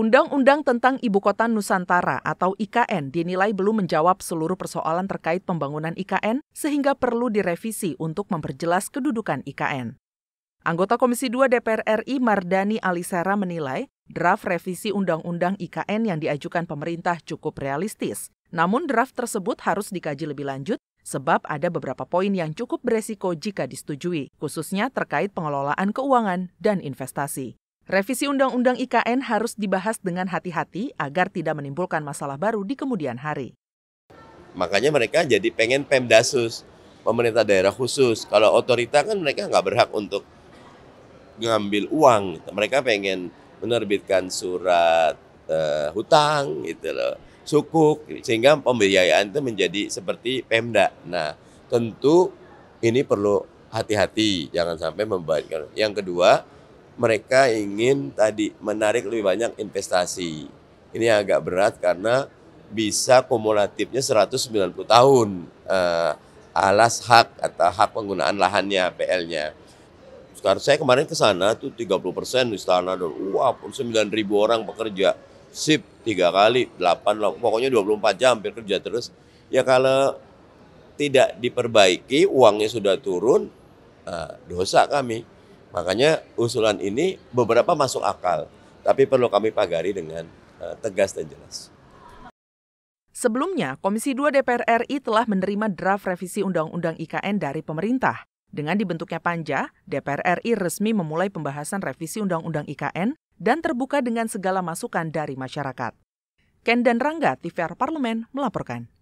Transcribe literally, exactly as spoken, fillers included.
Undang-Undang tentang Ibu Kota Nusantara atau I K N dinilai belum menjawab seluruh persoalan terkait pembangunan I K N sehingga perlu direvisi untuk memperjelas kedudukan I K N. Anggota Komisi dua D P R R I Mardani Ali Sera menilai draft revisi Undang-Undang I K N yang diajukan pemerintah cukup realistis. Namun draft tersebut harus dikaji lebih lanjut sebab ada beberapa poin yang cukup beresiko jika disetujui, khususnya terkait pengelolaan keuangan dan investasi. Revisi Undang-Undang I K N harus dibahas dengan hati-hati agar tidak menimbulkan masalah baru di kemudian hari. Makanya mereka jadi pengen Pemdasus, pemerintah daerah khusus. Kalau otorita kan mereka nggak berhak untuk ngambil uang. Mereka pengen menerbitkan surat uh, hutang, gitu loh, sukuk, sehingga pembiayaan itu menjadi seperti Pemda. Nah, tentu ini perlu hati-hati, jangan sampai membebankan. Yang kedua, mereka ingin tadi menarik lebih banyak investasi. Ini agak berat karena bisa kumulatifnya seratus sembilan puluh tahun eh, alas hak atau hak penggunaan lahannya, P L-nya. Sekarang saya kemarin ke sana tuh tiga puluh persen di sana, wah, sembilan ribu orang pekerja, sip, tiga kali, delapan, pokoknya dua puluh empat jam hampir kerja terus. Ya kalau tidak diperbaiki, uangnya sudah turun, eh, dosa kami. Makanya usulan ini beberapa masuk akal, tapi perlu kami pagari dengan tegas dan jelas. Sebelumnya, Komisi dua D P R R I telah menerima draft revisi Undang-Undang I K N dari pemerintah. Dengan dibentuknya panja, D P R R I resmi memulai pembahasan revisi Undang-Undang I K N dan terbuka dengan segala masukan dari masyarakat. Ken dan Rangga, T V R Parlemen, melaporkan.